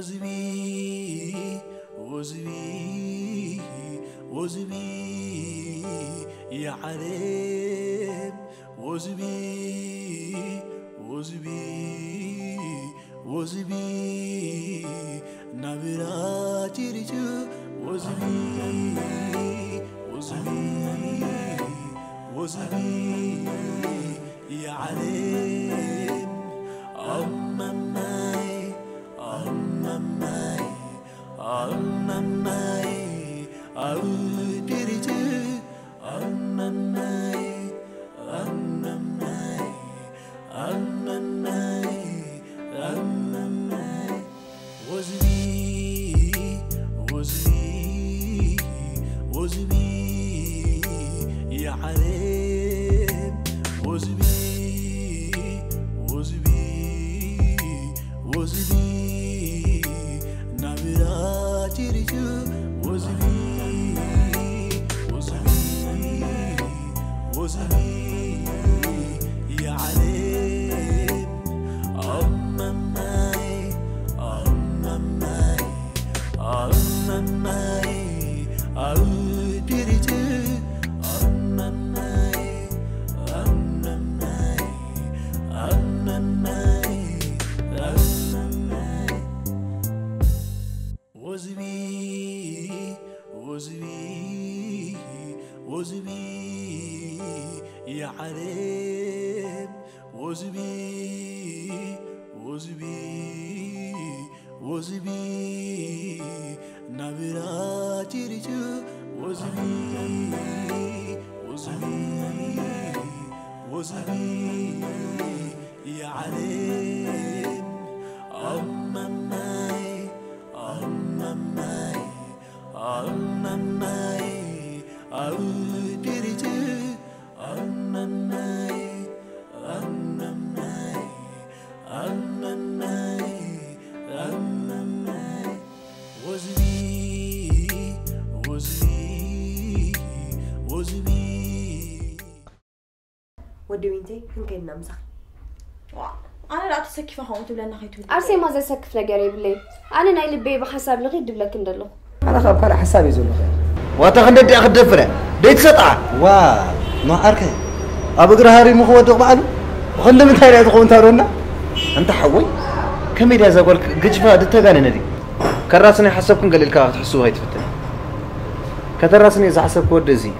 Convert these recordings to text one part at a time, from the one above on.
وزبي وزبي يا حريم وزبي وزبي وزبي نبراتي رجو وزبي وزبي وزبي يا حريم وزبي يا حريم وزبي وزبي وزبي نبراتي رجو وزبي وزبي وزبي يا حريم وزبي يا حريم وزبي وزبي وزبي نبراتي رجو وزبي وزبي وزبي يا حريم ودي وينتي يمكن نمسخ انا لا تسكف هونت ولا نخيتو ارسي ما زي سكف لقريب لي انا نايل البيبه حساب لغي دبلك ندلو انا خاب كل حسابي زلو خير واتخندت اخذ دفره ديت سطع وا ما اركه ابو قرهاري مخوتق بعلو وخند من تايرات قونت ارونا انت حوي كم يدا زقولك قجفه دتغان ندي كراسني حسبكم قليل كا تحسوا هاي تفتن كتراسني اذا حسبك ودزي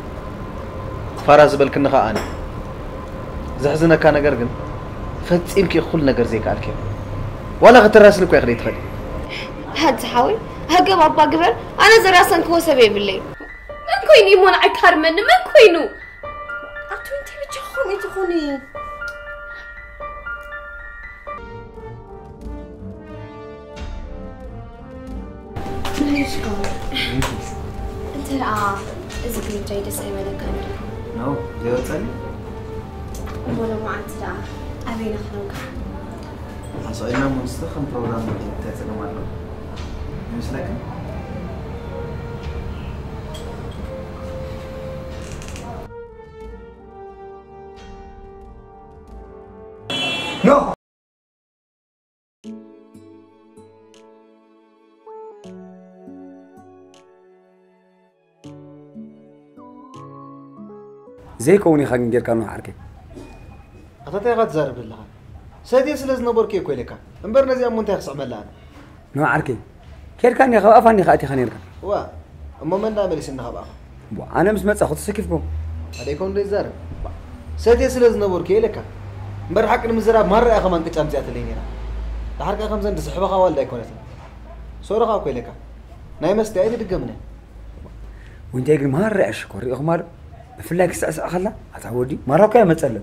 فراز بالك نخا انا زحزنك أنا جرجن، فتسيمك يخل نجر زيك على كيف، ولا غت الراس لك ويخلي تخلي. هاد حاول، هاجي بابا قبل، أنا زراسن كوا سبب اللي. من كويني مون عكار من كوينو. أتو أنتي بتخوني تخوني. ليش قال؟ أنت رأى إذا كنت جاي تسأل ماذا كان. نو، ليه تسألي؟ ولا ما عاد ترى أبينا خلوك. أصلاً مستخدم برنامج إنتاج المعلومات. مش لكن. زي كوني خلينا نجير كانوا عاركين. أتاتي غتزارب للغا سادي سلاز نبركي كويلكا امبرنا زي امونتا يخصع ملان نو عركي كيركان يا خو افاني خاتي خنيركا وا اما من نعمل سنها بقى انا مش متصخ تسكفكم عليكم للزارب سادي سلاز نبركي لكا امبر حق المزراب مره اخا مانك تشامزيات لينيرا حركه خمسه عند صحبها والداي كونت سورخا كويلكا ناي مستعد دغمنا وانت يجري مره اشكر يا خمار بفلاك ساسا خلا اتعودي مراكا يمصلم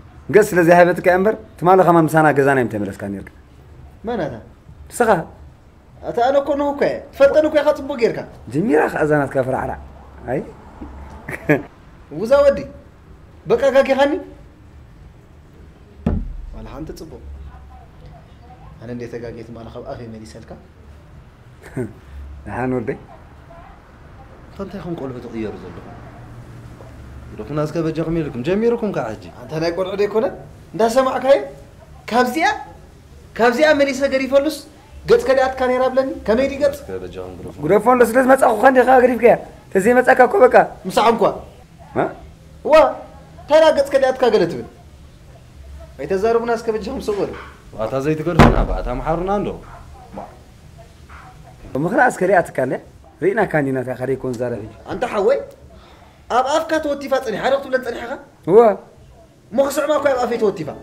قص لذهابتك أمبر تمالك خمام سنة جزاني متمرس كان يركب. من هذا؟ صغار. أنا كونه كه فتنو كه خاطب بغيرك جميرة خزانة كفر عرق أي وزودي بكرة كي خاني ولا أنت تصبو أنا ديت كاجيت ما أنا خب أخي مدي سلكا هانوردي فأنت يخون قلبي تغير زلوا يروحون ناس كبر جميركم جميركم كعجي أنت هناك ولا ده كنا ده سمعك هاي كابزيا كابزيا مدي سجري فلوس قلت كذا أتكلم رابلني كميدي قلت كذا جان غرفون بس لازم أتأخو خان دخا غريب كيا تزي ما تأكل كوبكا مساعم كوا ما وا ترى قلت كذا أتكلم قلت بين بيتزارو ناس كبر جهم صور وأنت زي تقولنا بعد هم حارنا عنده مخرا أسكري أتكلم رينا كانينا تخري يكون زارفين أنت حوي أب أفكار توتيفات أنا حرقت ولا أنا حرقة هو مخسر ما كوي أب أفكار توتيفات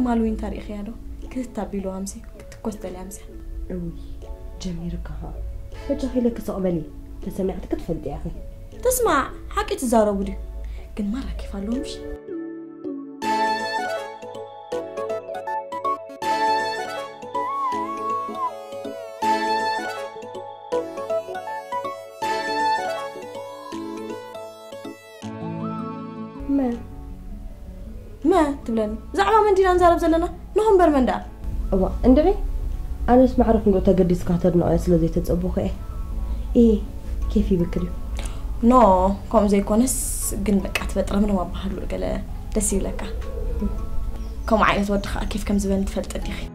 مالوين تاريخي هذا كتابيلو أمسي كتكوستل أمسي. أوي جميل كها. فجأة لك صعبني تسمعت كتفلت يا أخي. تسمع حكي تزارو بدي. كل مرة كيف ألومش. تبلن زعما من دينا نزارب زلنا نهم برمندا أوا عندي أنا اسمع عارف إنه تجديس كهتر نقص لذي تتصبوه إيه إيه كيفي بكريو نو كم زي كونس جنبك أتفترة من ما بحلو الجلا تسيلك كم عايز ودخ كيف كم زمان تفلت أديخي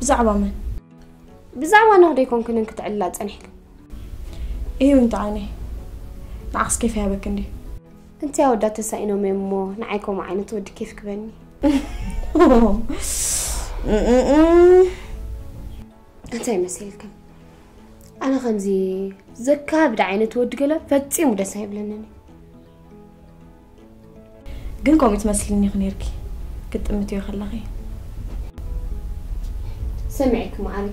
بزعبة من بزعبة نهدي يكون كتعلى تنحي إيه وانت عيني نعكس كيف يا بكندي انت يا ودات تسائنو ميمو نعيكم عيني تودي كيف كبني انت يا مسيلكم أنا خمزي زكا بدا عيني تودي قلب فتي مو دسايب لنني قنكم يتمثلني غنيركي كنت أمتي وخلقي سمعك معي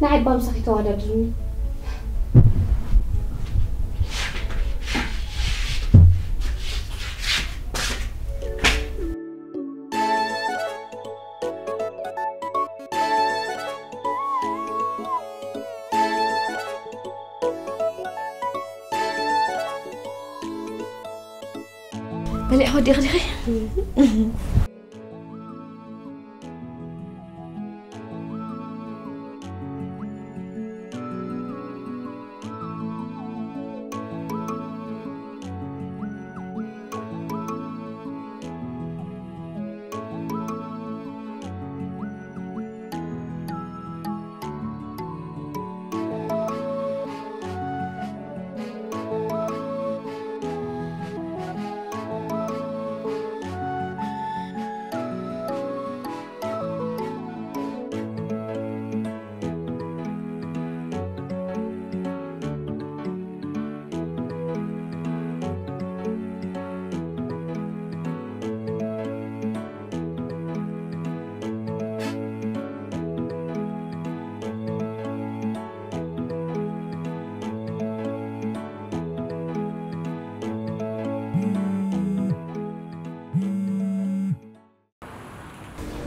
نعيب بامسخي توالى دروني بلي أحودي خلقي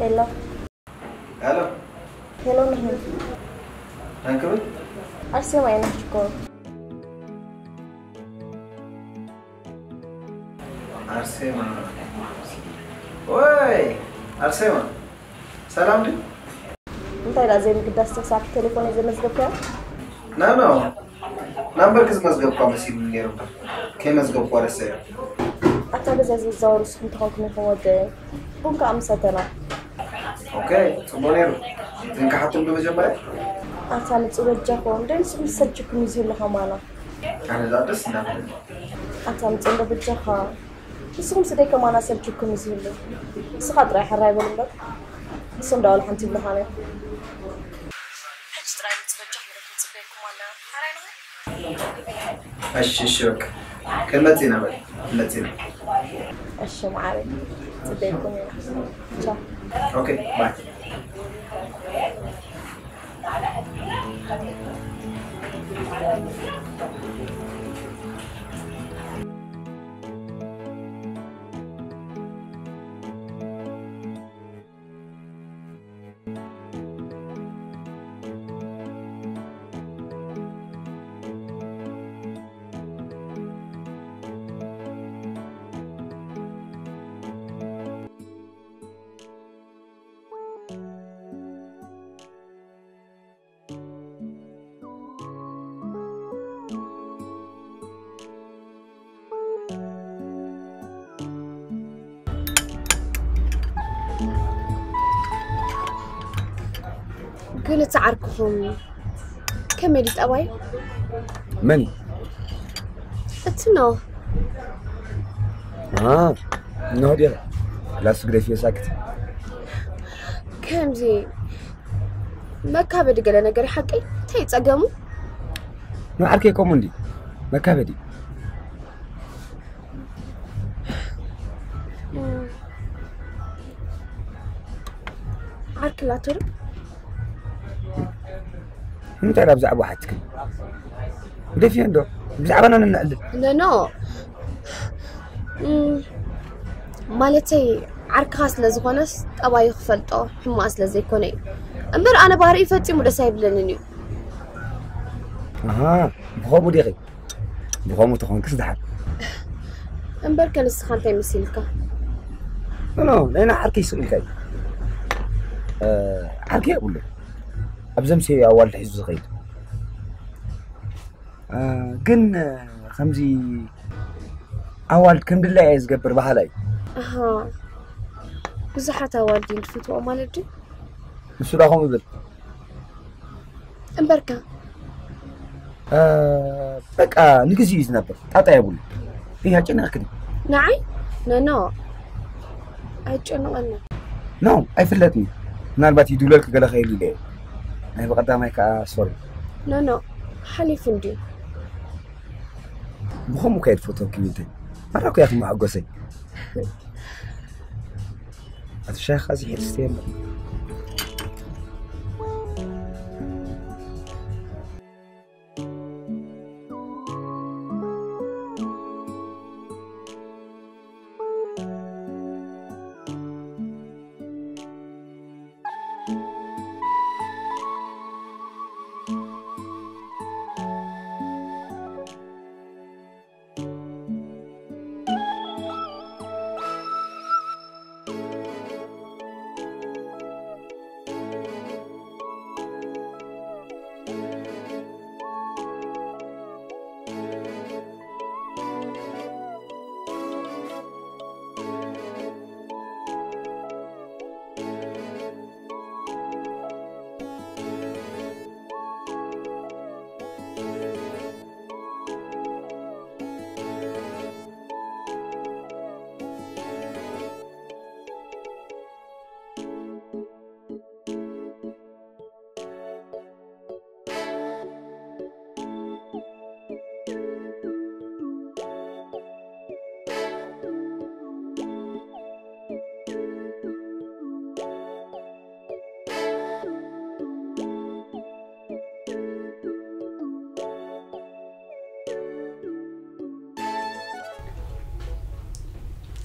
هلا هلا هلا مهند هنكمل؟ أرسي وينك شكور أرسيما وي أرسيما سلام لي أنت إلا زي مكدا استخسار التليفون إذا مزقبك؟ لا لا نمبر كز مزقبك مسيب من غيره كي مزقبك ورسي أنت بزاز الزور وسخن تخلقني فوضي كونك أمساتنا اوكي تمام يا رب انت حاطين بمجمع أتعلم تزوجها كوندن سوي سجّك مزيل خمالة. أنا لا أتسنى. أتعلم تزوجها. يسوم سدي كمان سجّك مزيل. سخاط رايح الراي بندق. يسوم داول حنتي بلهانة. هتشتري تزوجها مركب تبي كمالا حرينا؟ أشيشوك. كلتينا بقى كلتينا. أشي معاي تبي كمالا. شو؟ أوكي باي. كل تعركهم كم يديت أوي؟ من؟ أتنو. نو ديال. لا سقدي فيه ساكت. كم زي؟ ما كابدي قال أنا قري حقي تيت أقامو. ما عركي كومندي ما كابدي. عرك لا ترب. أنت على بزعب واحد كم؟ ليه في عنده؟ بزعب أنا نعلم. لا. مالتي عرق خاص لزغنس أباي خفلته حماس لزيكوني. أمر أنا باري فتي مدة سايب لنني. بخو مديري. بخو متخون كسر دحب. أمر كان السخان تاي مسيلك. لا لأنه عرقي سؤالك. عرقي أقول لك. أبزم سي أول تحس صغير. كن خمسي أول كم بالله عايز جبر بحالي. بزحت أول دين فتوى مالتي. مش راهم يبل. أمبركا. بك نجزي يزنبر. أتاي أقول. إيه هتجنا كده. نعي؟ لا. هتجنا أنا. نعم أي فلتني. نالبات يدولك كلا خير لي. أنا بقدامك سوري. لا حالي فندي. بخمو كيد فوتو كميتين. أراك يا أخي مع قوسي. الشيخ خازي حلستين.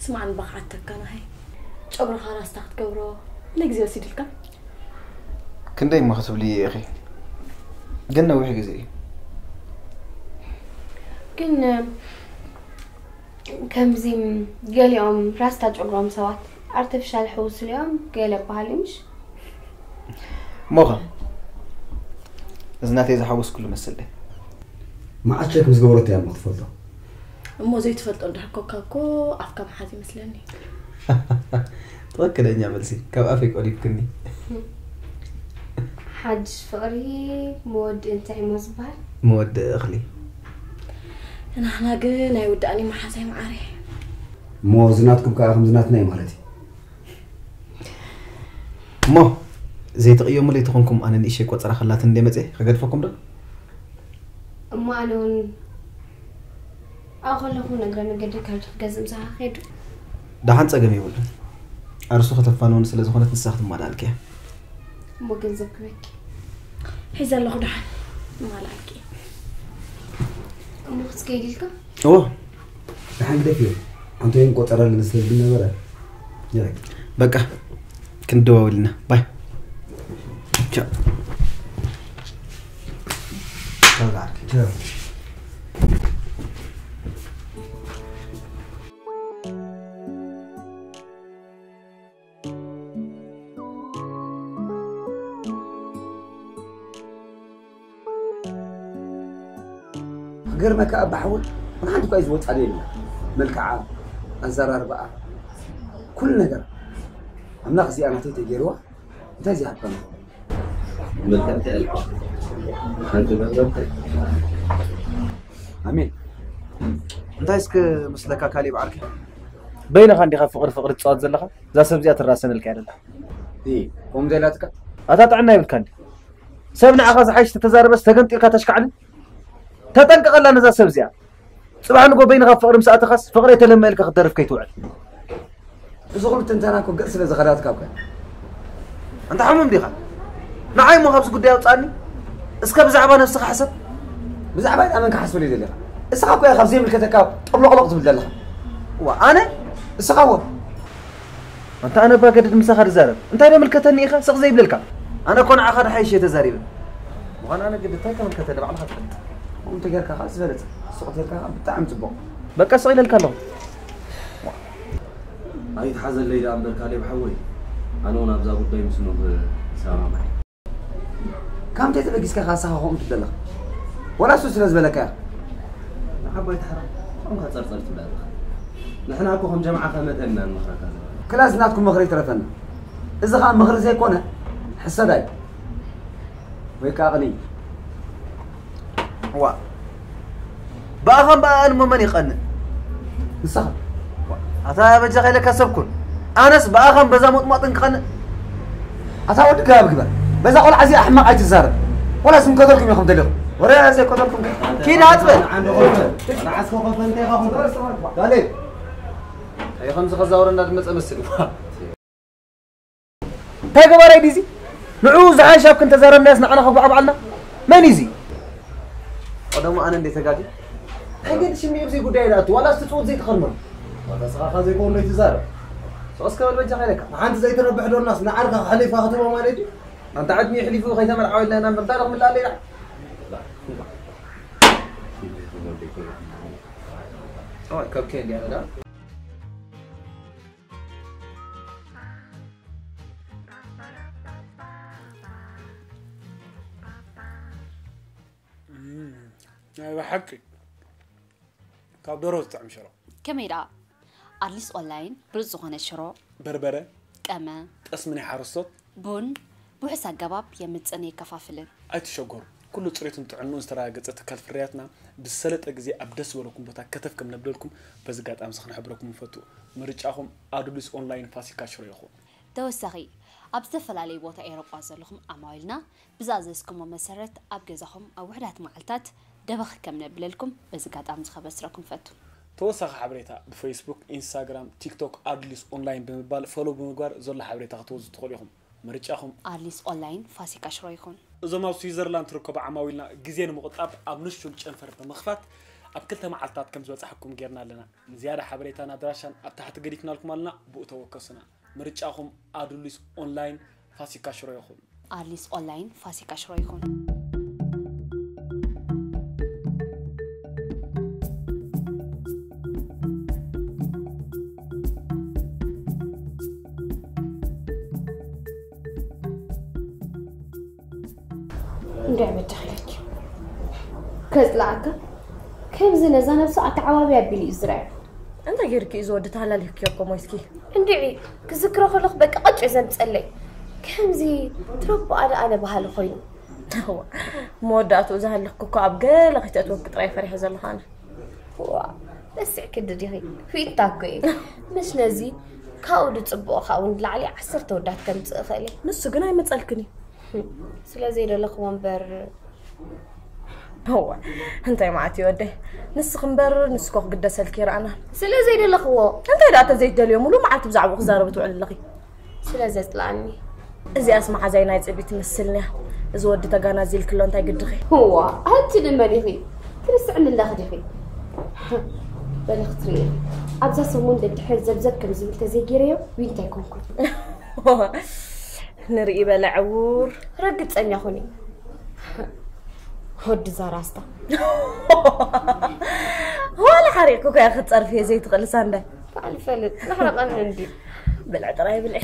ما عن بقعتك أنا هاي. شعبر خلاص تحت كورة. ليك زي وسيد الكم. كن دايم ما خطب لي يا أخي. جنة وحاجة زي. كم زي قال يوم راس تاج عمرهم سوات. عرفت في الحوس اليوم قال بحالمش. مغا. زناتي إذا حوس كله مسألة. ما عشتك مسجورتي يا مخفضة. مو زي تفضل ضحكوا كاكو أفكام حازي مثلني. تذكر إني عملت كم أفك أولي بكني. حاج فقري مود انت مصبر مود اخلي انا حنا قال لا يوداني ما حزاي معري مو زناتكم كاهم زناتنا مالتي مو زي تقيوم اللي تكونكم انا نيشي كوصرا خلات اندي مزي كغدفكم ده اما الون اخلكم نغرا نغدك كالتغزم صح خيدو ده حن صقم يقول ارسو خطفانون سلاذ خنت نسخت مالالك مو كنذكرك حيز الله خدع مالالك امو سكيلك اوه الحين ده فيه انتين قطره لنسلبنا برا يلا بقى كندوا لنا باي تشاو تشاو تشاو غير ما كاب حول ما عندك عايز وقت علينا ملكعه انزار اربعه كل نجر عم نغزي انا تيتي جيروا انت زي حقنا ملكعه قلب انت بنضبط امين انت اسك مسلكا كالي بعرك بينك عندي فقر تصاد زلخه ذا سبزيه الراسن الكاله اي قوم زيلاتك اتطعنا يمكن سبنا اخذ حاجه تتزار بس تغنطيلك تشكعن تتنقق لنا ذا سبزيا صباح نقول بينها فقر مساء تخص فقر يتلمى لك قدرف كي توعد زغل تنتناكو قص لزغلات كابك انت حمم ديخا نعاي مو خبز قداي وصاني اسك بزعبه نفسك حسب بزعبه انا كحسب لي دليل اسك اكو يا خبزي ملك تكاب طبلق لقط بالله وانا اسقوب انت انا باقدد مسخر زارب انت انا ملكتني اخا سق زي بللك انا كون اخر حيشه تزاريب وانا قد تاكل ملكتني على خط انت جالك خلاص بلت السوق تاعك بتاع مزبوط بقى صايل الكلام عيد حزن لي ده امبر كالي بحوي انا وانا ابزا قداي مسنو سامع كم تتبقيس كخاصه هون تدلى ولا سوس لازبلك حبيت حرام هم خسرت بلا نحن اكوهم جماعه فمتنا المخركه كلاس ناتكم مغري ترفنا اذا كان مغري زي كونه حسداي ويك اغني وا باهم بان ممن يقنن صح عطا بجغي لك حسبكم انس باهم بذا مطمطن قن عطا ودك بكبر بذا قول عزي احمق عايز زار ولا اسم كذلكم ياكم دليل ولا زي كذلكم كين عتبل انا عسكم قفنتي قهم دليل اي خمس خزاور الناس متصمسل تاغبر ديزي نعوز عايشه كنت زار الناس نعنا خبع بعنا ما نيزي ولكن أنا اللي تجاجي. حاجة تشمي بزي قديرات ولا استطوت زي تخمر. ولا صراحة زي كون ليتزار. سوسك ولا بجح عليك. أنت زي تربح دور الناس نعرف حليفة خطيبة ما ليدي. أنت عدني حليفة وخي ثمر عاود لنا من طارق من اللي راح. أوه كوكين يعني لا. أنا حكي كابروز تعم شراء كاميرا أرليس أونلاين برز غنى شراء بربرة كما اسمني حرصت بون بوحسا قباب يمتزني كفافلن أتشغر كل طريقة تعنون ترى قصتك الفرياتنا بالسلة أجزي أبدس ولكم بتا كتفكم نبللكم بس قاعد أمس خنحبركم من فتو مرجعهم أرليس أونلاين فاسكا شراء يخون توسعي أبزفل علي بوتا إيروبا زلهم أمايلنا بزازسكم ومسرت أبجزهم أو وحدات معلتات دبخ كم نبللكم بس قاعد عم تخبصركم فتو توسخ حبريتها بفيسبوك انستغرام تيك توك أرليس أونلاين بمبال فولو بمقار زول حبريتها توز تدخلهم مرجعهم أرليس أونلاين فاسك أشرويكم إذا ما سويسرلاند ركب عماولنا جزيان مقطع أبنشون تنفر بمخفات أبكلتها معلتات كم زود صحكم جيرنا لنا زيارة حبريتنا دراشن أبتحت قريتنا لكم لنا بوتوكسنا مرجعهم أرليس أونلاين فاسك أشرويكم أرليس أونلاين فاسك أشرويكم كزلعك كم زين زين بساعة عوابي أبلي إسرائيل أنت غيرك إذا ودت على الحكي يا قميصكي عندي كذكر خلق بك أجزم تسألي كمزي تربو أنا بحال خوينا هو موداتو زهل لكوكو أبقى لغيت أتوقع طريق فريحة زلخانة هو بس كده دي في تاكوي مش نزي كاود تصبو خاون لعلي عسرت ودات كم تخلي نص جناي ما تسألكني سلا زي الأخوان بر هو أنت يا معتي وده نسخ مبرر نسخ قد سلكير أنا سلا زي الأخوان أنت إذا تزيد اليوم ولو ما عرفت بزعب وخزارة بتوعل لغي سلا زي طلعني إذا أسمع زي نايت أبي تمثلنا إذا ودي تجانا زي الكل أنت قد خي هو هات لما لغي ترس عن الله خدي بالخطرية أبزا سمون ده تحل زبزب كم زبلت زي جريو وين تكون كل نرقي بالعور رقت أني أخوني هود زاراستا هو الحريق كوكا أخذ صرفية زي تغلسان ده فعل فلت نحرق أنا عندي بلع تراي بلع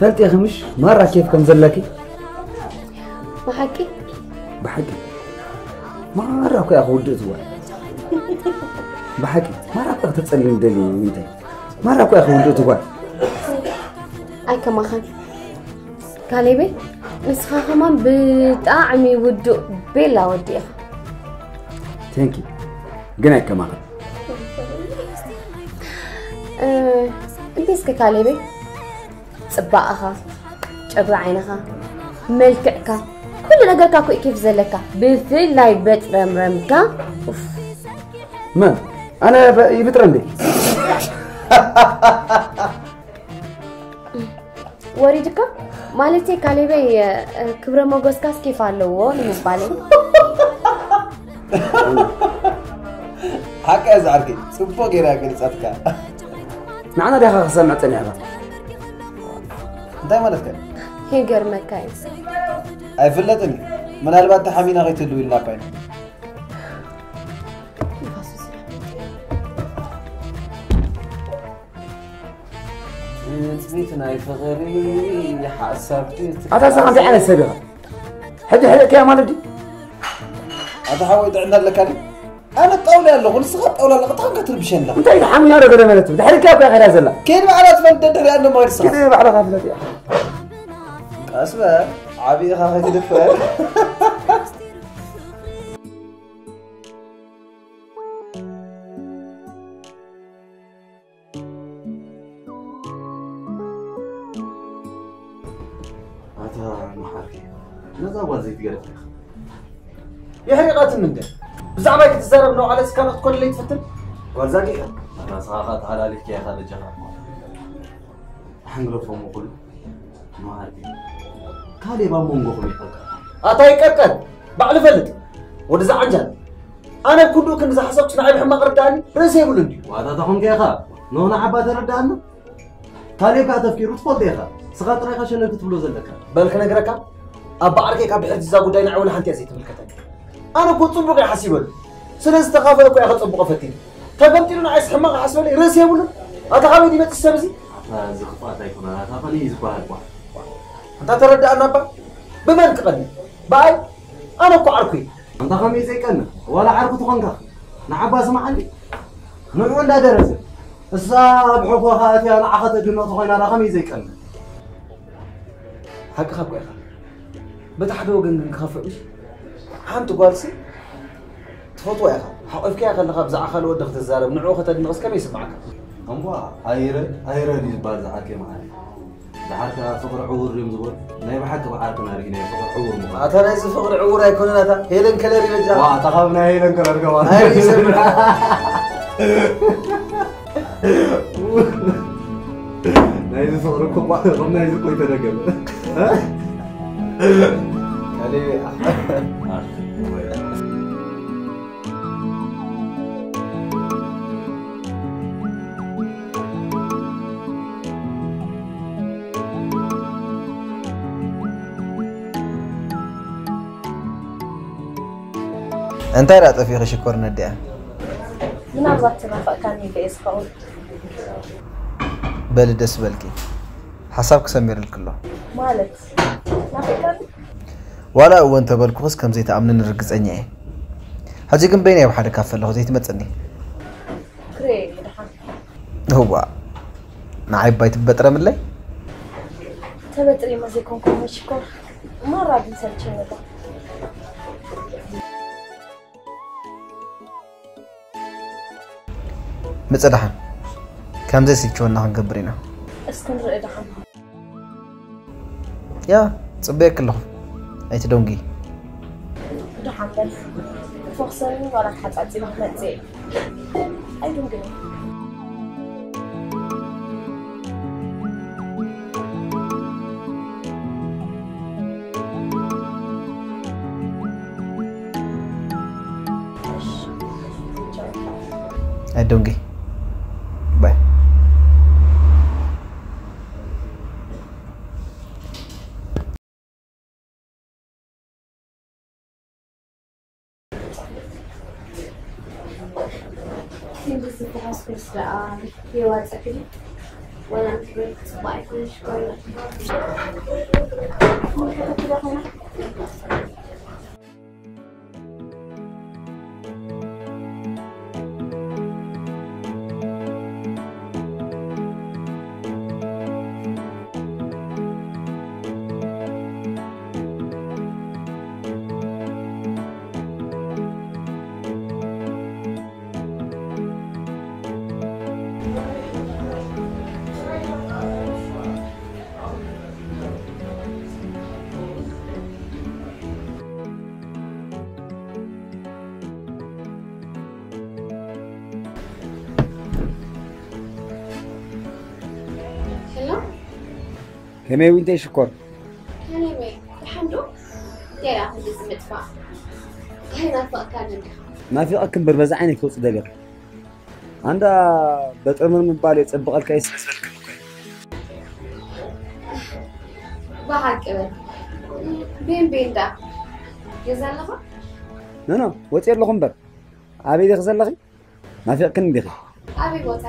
فلت يا خمش مرة كيف كم زلكي بحكي مرة كي أخود أزواج بحكي مرة كي تتسلم دليل وينتهي مرة كي أخود أزواج أي كم أخن كاليبي نسخة كمان بتأعمي ودو بلا ودي ثانكي جناك كمان أنت إسك كاليبي صباخا جبر عينها ملكعك كل نجركا كيف زلكا بفيل لا يبت رمرمكا من انا يبترمدي وريدكا مالتي كاليبي كبر موغوسكاس كيف قالوا لي مبالي هكا زعركي صبو غيرك نصفكا معنا ده خصنا تنعبا دايما لك هيجر مكايس اي فلتني من البات تحامينا غيتلوي لنا باين سميتنا يا فغري حسبتي انا عندي انا سابقه حدي حلك يا مالدي هذا حاول عندنا لك انا الطاوله اللغ نسخه الطاوله اللغ تخنقت البشن لغ انت حامي انا غدا مالته دحرك يا غير زلا كاين معلات ما ندري انه ما يرسخ كاين معلات غفلت يا اسمع عبي خاخك دفا هذا محاكي نزا وازي تقرا يا حريقات المندل بزعما كتزرب نوع على سكان كل اللي يتفتن ورزاقي انا صراخات على لك يا خالد جمال حنقلب فمو كله ما عارف كالي ما مونغو خمي فكر اتاي ككل بعل فلت ودزع عنجل انا كندو كنزع حسبت نعيب حما قرداني راسي يقول لي وهذا تاخون كي خا نونا عبا تردان كالي كاع تفكيرو تفضل يا خا صغات رايقه شنو كتبلو زلك بالك نغركا ابا عركي كاب حجزا غداي نعول حنتي زيت بالكتك أنا كنت صبغة حسيبل، سلسلة تقافلك وأخذ صبغة فتين، تقبلتني أنا عايز حماقة حسيبل راسي ولا؟ أتعامل دي ما تستمزي؟ لا زخفات هيكون أنا تقبلني زخفات واحد. أنت تردد أنا بقى؟ بمن تقبلني؟ باي؟ أنا كعرقي. أنت خميس زي كنا ولا عرقي تقنقر، نعبى سمعني. نقول لا درس، الصاب حفوة خاتي أنا أخذت الدنيا تقول أنا خميس زي كنا. هك خبك يا خالد. بتحدى وجن خافئ حنتو قارسي تفوتوا يا خا حقف كيا خل خا بزع خل ودخت الزارب نعو خا تدنقص كم يسمعك أمبوا هيرة دي بعد زعك معاي زعك فقر عور ريم زبون نايم حق بعارك نارجين فقر عور مقا أتانا يس فقر عور هيكون هذا هيلن كلاري بجا واه تخافنا هيلن كلاري كمان هاي يسمع نايم فقركم ما رمنا يس كوي ترجم عليه أنت رأت في خشكور نديا. من الله تنافقني في إسقاط. بلد سبلكي. حسابك سمير الكل. مالك. نافقني. ولا وأنت بالكوس كم زيت أمن نركز أنيعه. هذيك بيني وحدك كافل له زيت ما تسني. كريه هو. نعيب بيت بترى من لي. تبتري ما زيكم كم خشكور. مرة بنسلكي ندا. متسدحن كم زي سيكونا هنجبرينا استمر إدحن يا صبيك الله أنت دونجي إدحن بس فخصني ولا حد عزيز محمد زين أي دونجي أي دونجي همي وين تشكر؟ همي الحمد لله يا أخي لازم أدفع هنا فأكلنا ما في أكل بربز عينك وصل دليل عند بتأمر من بالي تبغى الكيس بعد كمان بين ده يزعل لهم؟ لا لا وتصير لهم بر أبي يخزل لهم ما في أكل ندخل أبي بوتر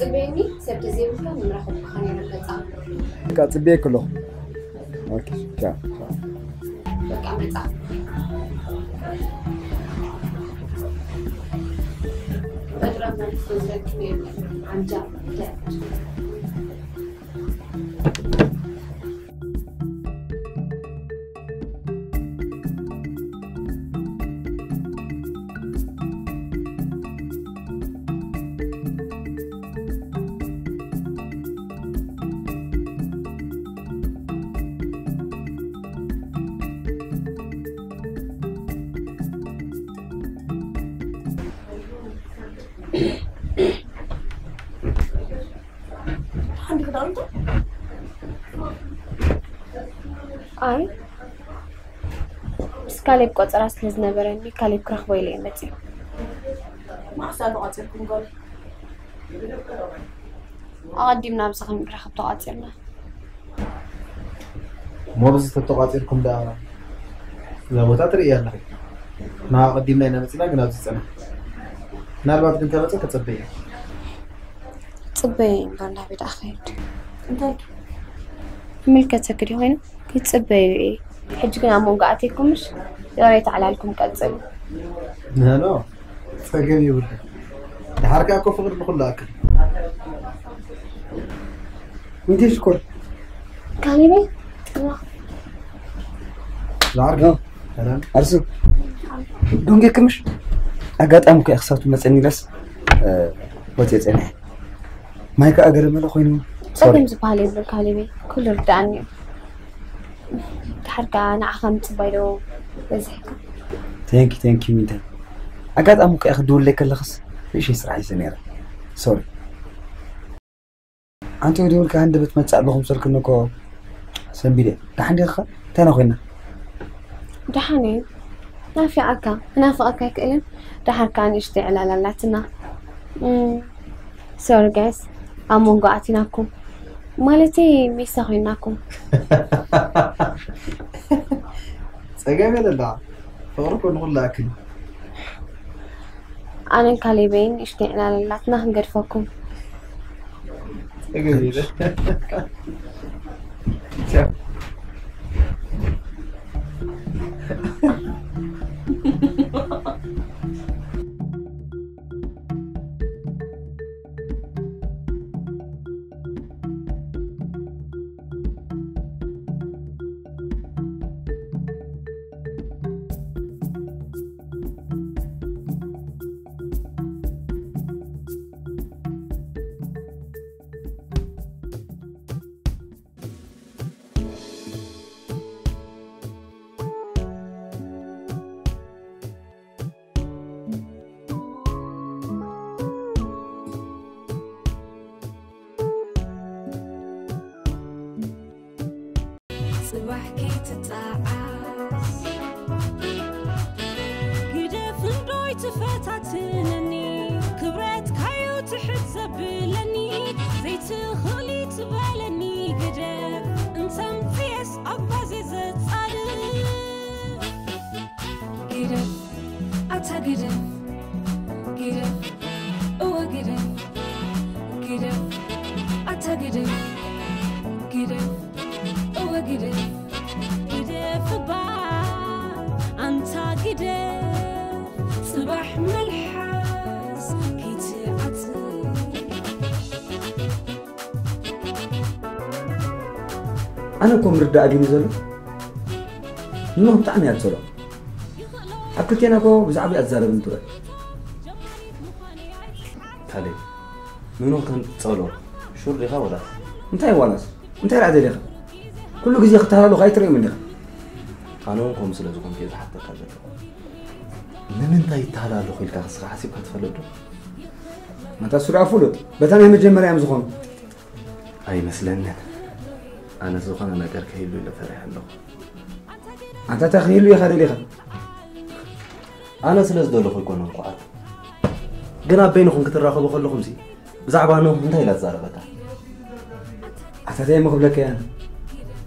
تبيني سبت زيوفا ونروح بخاني نبتع. كاتبيه كله. أوكي. شاف. بكمل تعب. بدرب من فوزك من عن جاب. أي بس كاليب قط راس نزنبرني كاليب كره ويلي متي ما حساب قاتلكم قال أقدمنا بس خم كره بتقاتلنا مو بس تقاتلكم ده لو تاتري يلا ما قدمنا هنا متي ما قلنا بس أنا نالبات كنت بس كتصبيه تصبين كان نبي داخل أنت ملكة تكري هنا يتسبيني حجكنا مو قاعدتكمش يا ريت على لكم كذب لا تساقين يولي الحركة أكو فقر نخلها أكل وانتي شكور؟ كاميري؟ لا العرق؟ لا أرسل دونجي كمش؟ أقاد أمك أخصاتو مسعني لس واتي تسعني مايكا أقرب مالا خوينو ساقين زبالي بالكاليبي كل ردعني الحركة نعخم تبايلو بزهكا تانكي ميدا أقاد أمك أخدول لك اللخص ليش يسرح يسنيرا سوري أنت وديول كهند بتمتع لهم سلك النكو سنبيدي دحن دي أخا تانا خوينا دحاني ما في عكا أنا فأكا كإلم دحن كان يشتعل على لاتنا سوري جايز أمون قاعتناكم مالتي ميسا خويناكم سأجاب يا لله فغرق ونقول لأكل أنا الكاليبين اشتعل على لاتنا هنقرفكم جميلة. شوف. أنا كم ردة أجيني زلوا؟ نوم تعمي أتزلوا. أكلتي أنا كم بزعبي أتزلوا من طول. ثالي، منو كان تزلوا؟ شو اللي خاوده؟ أنت أي وانس؟ أنت أي عادي ليه؟ كل جزء اختاره له غاية رأي منه. قانون كم سلسلة كم كيس حتى كذا. من أنت يتحلى له خيل كاس حسب هتفلته. ما تسرع فلوت. بتاني هم جمرة أم زخم. أي مثلاً. أنا زوجان أنا كارك هيلو إلا فرح الله. أنت تخيلو يا خالي ليه؟ أنا سلس دولو خو يكونون قعد. جناب بينهم كتر راخو بخلو خمسي. زعبانو أنت هيلا زاربتا. أنت تاي مقبلك يا أنا.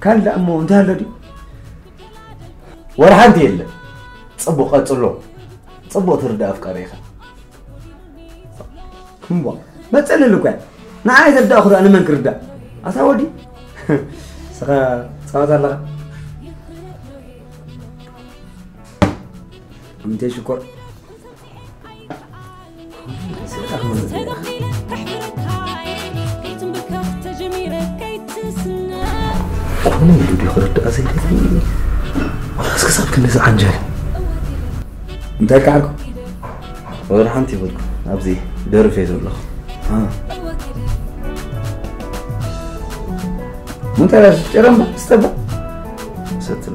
كان لا امو انت هلدي ورا انت يله صبو قصلو صبو ترد افكار يخا كم بقى ما تسللك انا عايز ابدا اخذ انا منك ردا اساودي سلام الله أمتى شكر كوني يلودي خرجت أزيد والله سكسب كل نزع عن جالي أمتى كعركم وراح أنتي بقولكم أبزي دور فيز والله انت لا ترمى استبى ستلو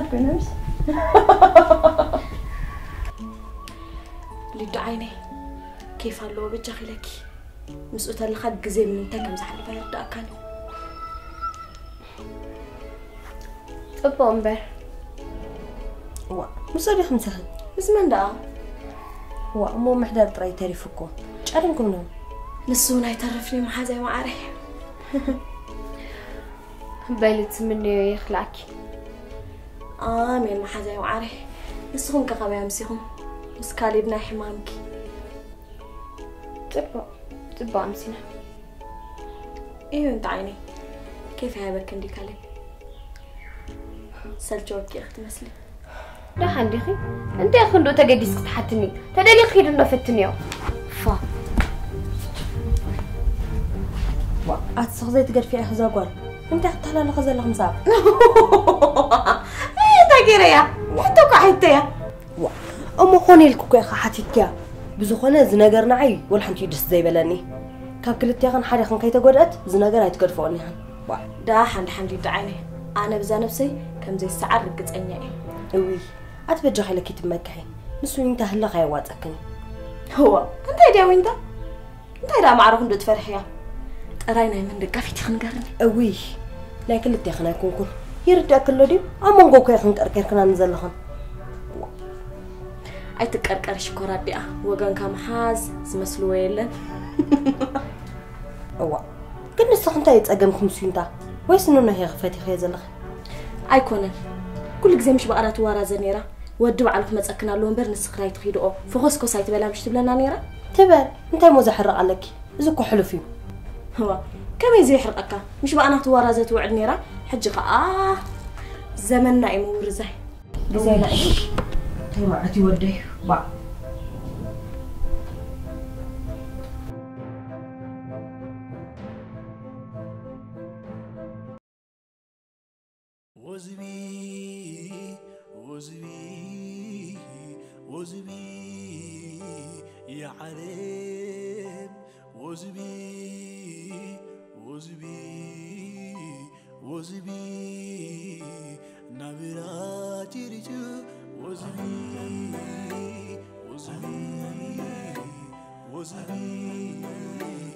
breeders. ليد عيني كيف هاللو بتجاهلك مسؤولة الخد جزء من تكمل زعلي فيرد أكانو. أبومبر. وا مسؤولة خمسة. إزمن دا. وا مو محدد طريق تعرفكم. أرنكم نوم. نسونا يتعرفني مع هذا وعاري. بالت مني يخلعك. آمين مع هذا وعاري. نسهم كقبائم سهم. مسكالي بنا حمامك. تبقى أمسينا. إيه أنت عيني. كيف هابك عندي كلام؟ سلجوك يا أخت مسلي. لا عندي خي. أنت يا خندو تجديس تحتني. تدلي خير إنه فتني فا. أتصغزي تقدر في أخذ أقول. أنت أختها لا نخذ إلا خمسة. إيه تجري يا. وحدك وحدتيا. أم خوني الكوكا خاتيك يا. بزخنا زناجر نعي والحنتي دست زي بلاني. كابكلت تياخن حري خن كيت قدرت زناجر هيتقدر فوني هن. دا حندي دعاني. أنا بزا نفسي كم زي السعر رقت أنياي. أوي. أتبجح على كيت مكحي. نسوي أنت هلا غيوات أكن. هو. أنت يا وينتا. أنت يا معروف ندت فرحيا. راينا من دقافي تخنقرني. أوي. لكن التياخن هيكون كل. يرد أكل لدي. أما نقول كيخن كركر كنا نزل خن. أنت كركر شكورات بيا وجن كام حاز مسلويلا. أوه. كنا صحنت يتأجم خمسينتا. ويس إنه هي غفاتي خيز الله. أيكونا. كل جزء مش بقرات ورا زنيرة. ودوا على الخمس أكنا لون برنس خريت خيدو. فخسكو سايت بلا مش تبلنا نيرة. تبر. أنت موزح الرأي لك. زكوا حلو فيه. هو. كم يزيح الأكا. مش بقى أنا ورا زت وعد نيرة. حجقة زمن نايم ورزه. زي لا. طيب عتي ودي. بع. وزبي يا عليم وزبي نبراتي رجو وزبي